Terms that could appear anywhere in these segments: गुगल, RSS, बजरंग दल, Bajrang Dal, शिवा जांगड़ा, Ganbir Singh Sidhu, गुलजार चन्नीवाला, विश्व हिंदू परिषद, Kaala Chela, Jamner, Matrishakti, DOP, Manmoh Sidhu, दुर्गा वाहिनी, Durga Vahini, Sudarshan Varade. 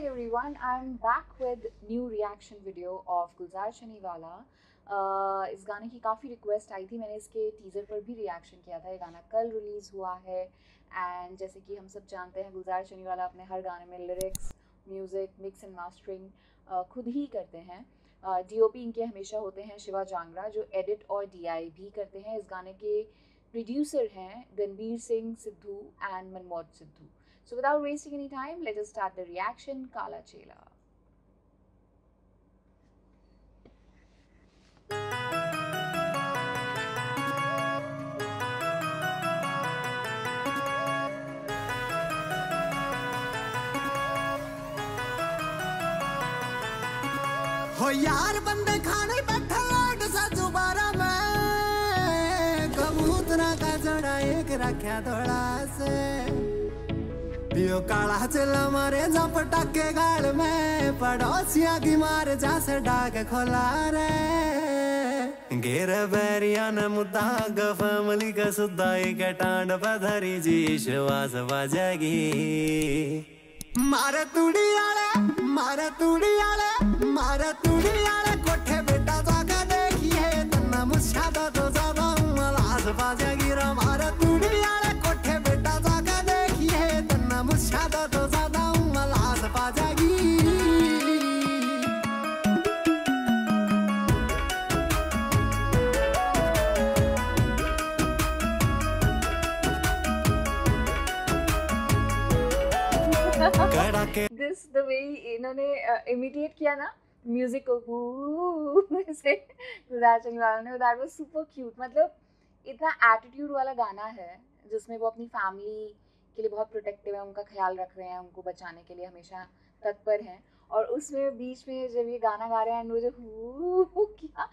Hi everyone, I'm back with new reaction video of गुलजार चन्नीवाला। इस गाने की काफ़ी रिक्वेस्ट आई थी, मैंने इसके टीज़र पर भी रिएक्शन किया था। ये गाना कल रिलीज़ हुआ है एंड जैसे कि हम सब जानते हैं गुलजार चन्नीवाला अपने हर गाने में lyrics, music, mix and mastering खुद ही करते हैं। DOP इनके हमेशा होते हैं शिवा जांगड़ा, जो एडिट और DI भी करते हैं। इस गाने के प्रोड्यूसर हैं Ganbir Singh Sidhu and Manmoh Sidhu. So without wasting any time, let us start the reaction, Kaala Chela. Oh yaar bande khane baitha laad sa zubara mein kabutna ka jada ek rakha thoda se यो काला चेला मारे झपटा के गाल में पड़ोसिया की मार जैसे डाग खोला रे गेर बैरिया न मुद्दा फैमिली का सुदाई के टांड पधरी जी श्वास बजेगी मारे तुड़ी आले मारे तुड़ी आले मारे तुड़ी आले कोठे बेटा जाके देखिए तना मुझा तो ज्यादा लाश बजेगी रा मारे तुड़ी आले कोठे बेटा जाके देखिए मुझा तो ज्यादा लाश पा जाएगी दिस द वे इन्होंने इमिटेट किया ना म्यूजिक को से गुलजार चन्नीवाला ने। That was super cute. मतलब इतना एटीट्यूड वाला गाना है जिसमें वो अपनी फैमिली के लिए बहुत प्रोटेक्टिव है, उनका ख्याल रख रहे हैं, उनको बचाने के लिए हमेशा तत्पर हैं। और उसमें बीच में जब ये गाना गा रहे हैं मुझे हु क्या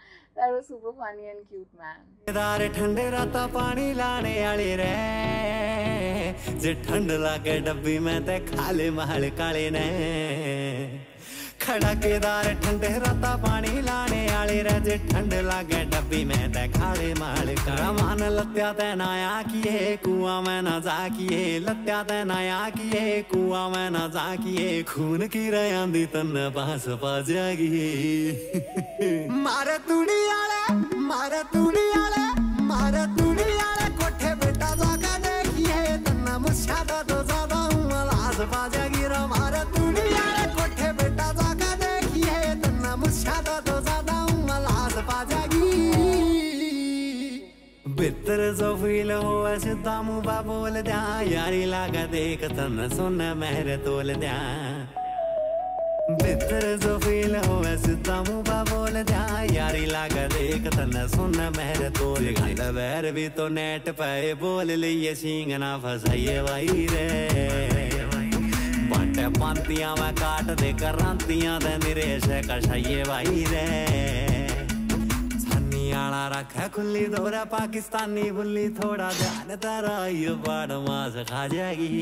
यार वो super funny and cute man. दारे ठंडे राता पानी लाने वाली रे जे ठंड लागे डब्बी में ते खाले महल काले ने खड़ा के दारे ठंडे राता पानी लाने वाली रे जे ठंड लागे डब्बी में ते खाले महल काला मान लत्या ते नाया किए कुआं में ना जा किए लत्या ते नाया किए कुआं में ना जा किए खून की रयांदी तन्ने पास पा जागी मारे तुड़ी आले मारे तुड़ी आले मारे तुड़ी आले कोठे बेटा जाके देखिए तन्ने मुझा तो ज्यादा लाश पा जागी रा मारे तुड़ी आले कोठे बेटा जाके देखिए तन्ने मुझा तो ज्यादा लाश पा जागी बितर जो फील हो ऐसे दामू बा बोल दिया यारी लागा देख तन्ने सुन मेहर तोल दिया बितर जो फील हो सीधा मुँह बोल जा यारी लागा देख तन्ने सुन मेहर तोल दिया बैर भी तो नेट पे बोल लिए सींग ना फसाइए भाई रे बाटे पांतियां में काट दे करांतियां दे निरेश कसाइए भाई रे आला रखा खुली दौरा पाकिस्तानी बुल्ली थोड़ा ध्यान तारा ये बाढ़ मास खा जाएगी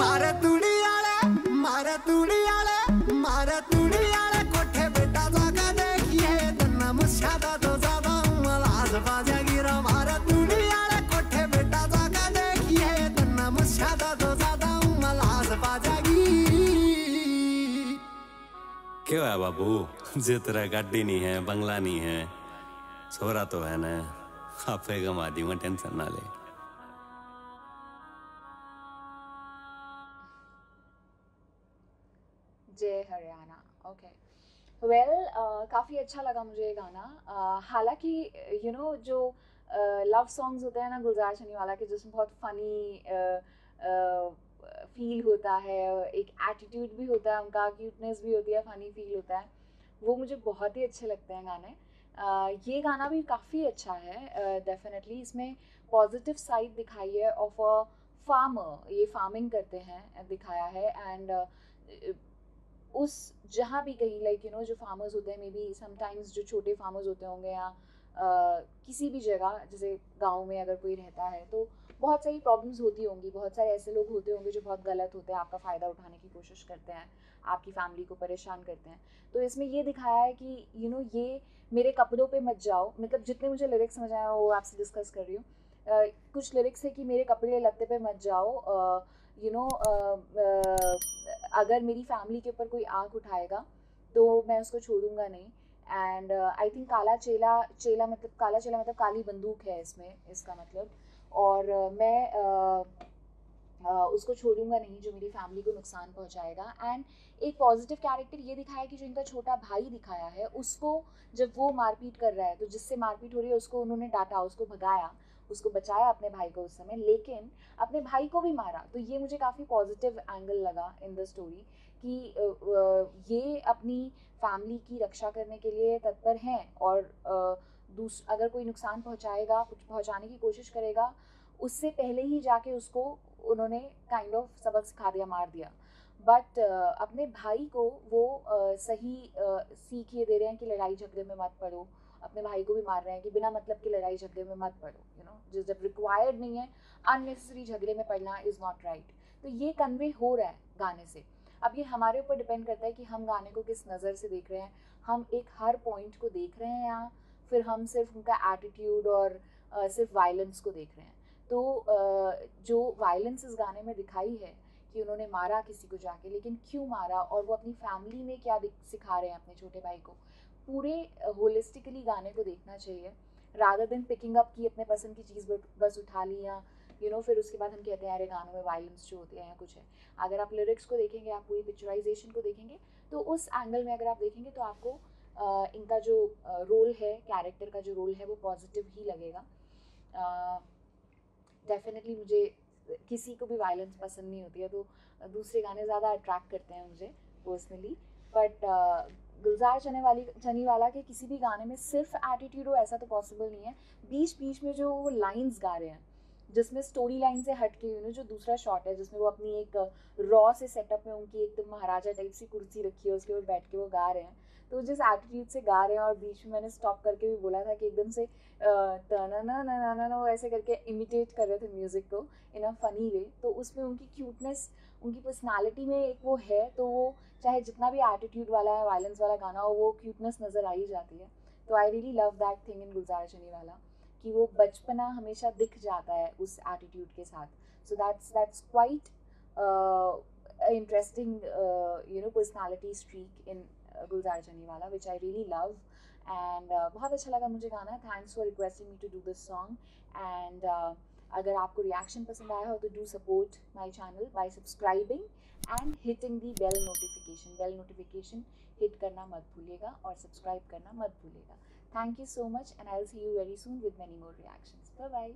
मारे तुड़ी आले मारे तुड़ी आले मारे तुड़ी आले कोठे बेटा जाके देखिए तन्ना मुझा तो ज्यादा लाश पा जाएगी रा मारे तुड़ी आले कोठे बेटा जाके देखिए तन्ना मुझा तो ज्यादा लाश पा जाएगी क्यों है बाबू जे तेरा गाड़ी नहीं है बंगला नहीं है सोरा तो है ना आप कमा दी मैं टेंशन ना ले। जय हरियाणा। ओके वेल काफ़ी अच्छा लगा मुझे ये गाना। हालांकि यू नो जो लव सॉन्ग्स होते हैं ना गुलजार चन्नीवाला के जिसमें बहुत फनी फील होता है, एक एटीट्यूड भी होता है उनका, क्यूटनेस भी होती है, फ़नी फील होता है, वो मुझे बहुत ही अच्छे लगते हैं गाने। ये गाना भी काफ़ी अच्छा है डेफिनेटली। इसमें पॉजिटिव साइड दिखाई है ऑफ अ फार्मर, ये फार्मिंग करते हैं दिखाया है एंड उस जहाँ भी कहीं लाइक यू नो जो फार्मर्स होते हैं मे बी समटाइम्स जो छोटे फार्मर्स होते होंगे या किसी भी जगह जैसे गाँव में अगर कोई रहता है तो बहुत सारी प्रॉब्लम्स होती होंगी, बहुत सारे ऐसे लोग होते होंगे जो बहुत गलत होते हैं, आपका फ़ायदा उठाने की कोशिश करते हैं, आपकी फैमिली को परेशान करते हैं। तो इसमें ये दिखाया है कि यू नो ये मेरे कपड़ों पे मत जाओ, मतलब जितने मुझे लिरिक्स समझ आए वो आपसे डिस्कस कर रही हूँ। कुछ लिरिक्स है कि मेरे कपड़े लत्ते पे मत जाओ, यू नो अगर मेरी फैमिली के ऊपर कोई आंख उठाएगा तो मैं उसको छोड़ूंगा नहीं. एंड आई थिंक काला चेला मतलब काली बंदूक है इसमें, इसका मतलब. और मैं उसको छोड़ूंगा नहीं जो मेरी फैमिली को नुकसान पहुंचाएगा. एंड एक पॉजिटिव कैरेक्टर ये दिखाया कि जो इनका छोटा भाई दिखाया है, उसको जब वो मारपीट कर रहा है तो जिससे मारपीट हो रही है उसको उन्होंने डांटा, उसको भगाया, उसको बचाया अपने भाई को उस समय, लेकिन अपने भाई को भी मारा. तो ये मुझे काफ़ी पॉजिटिव एंगल लगा इन द स्टोरी कि ये अपनी फैमिली की रक्षा करने के लिए तत्पर हैं और अगर कोई नुकसान पहुंचाने की कोशिश करेगा उससे पहले ही जाके उसको उन्होंने काइंड ऑफ सबक सिखा दिया, मार दिया. बट अपने भाई को वो सही सीख ये दे रहे हैं कि लड़ाई झगड़े में मत पड़ो. अपने भाई को भी मार रहे हैं कि बिना मतलब की लड़ाई झगड़े में मत पड़ो, यू नो, जिस जब रिक्वायर्ड नहीं है अननेसेसरी झगड़े में पड़ना इज़ नॉट राइट. तो ये कन्वे हो रहा है गाने से. अब ये हमारे ऊपर डिपेंड करता है कि हम गाने को किस नज़र से देख रहे हैं. हम एक हर पॉइंट को देख रहे हैं यहाँ, फिर हम सिर्फ उनका एटीट्यूड और सिर्फ वायलेंस को देख रहे हैं. तो जो वायलेंस इस गाने में दिखाई है कि उन्होंने मारा किसी को जाके, लेकिन क्यों मारा और वो अपनी फैमिली में क्या सिखा रहे हैं अपने छोटे भाई को, पूरे होलिस्टिकली गाने को देखना चाहिए रादर देन पिकिंग अप कि अपने पसंद की चीज़ बस उठा ली या यू नो फिर उसके बाद हम कहते हैं अरे गानों में वायलेंस जो होती है या कुछ है. अगर आप लिरिक्स को देखेंगे, आप पूरी पिक्चराइजेशन को देखेंगे, तो उस एंगल में अगर आप देखेंगे तो आपको इनका जो रोल है, कैरेक्टर का जो रोल है, वो पॉजिटिव ही लगेगा. डेफिनेटली मुझे किसी को भी वायलेंस पसंद नहीं होती है, तो दूसरे गाने ज़्यादा अट्रैक्ट करते हैं मुझे पर्सनली. बट गुलजार चनीवाला के किसी भी गाने में सिर्फ एटीट्यूड हो ऐसा तो पॉसिबल नहीं है. बीच बीच में जो वो लाइंस गा रहे हैं जिसमें स्टोरी लाइन से हट के, यू नो, जो दूसरा शॉट है जिसमें वो अपनी एक रॉ से सेटअप में उनकी एक तो महाराजा टाइप सी कुर्सी रखी है, उसके ऊपर बैठ के वो गा रहे हैं, तो जिस एटीट्यूड से गा रहे हैं. और बीच में मैंने स्टॉप करके भी बोला था कि एकदम से तना ना ना ना ना वो ऐसे करके इमिटेट कर रहे थे म्यूज़िक को इन अ फनी वे. तो उसमें उनकी क्यूटनेस, उनकी पर्सनालिटी में एक वो है, तो वो चाहे जितना भी एटीट्यूड वाला है, वायलेंस वाला गाना हो, वो क्यूटनेस नज़र आ ही जाती है. तो I really love that thing in Gulzar Chaniwala कि वो बचपना हमेशा दिख जाता है उस एटीट्यूड के साथ. So that's quite interesting you know personality streak in Gulzar Chaniwala which I really love. And बहुत अच्छा लगा मुझे गाना. Thanks for requesting me to do this song. And अगर आपको रिएक्शन पसंद आया हो तो do support my channel by subscribing and hitting the bell notification. Bell notification hit करना मत भूलिएगा और सब्सक्राइब करना मत भूलिएगा. Thank you so much and I'll see you very soon with many more reactions. Bye-bye.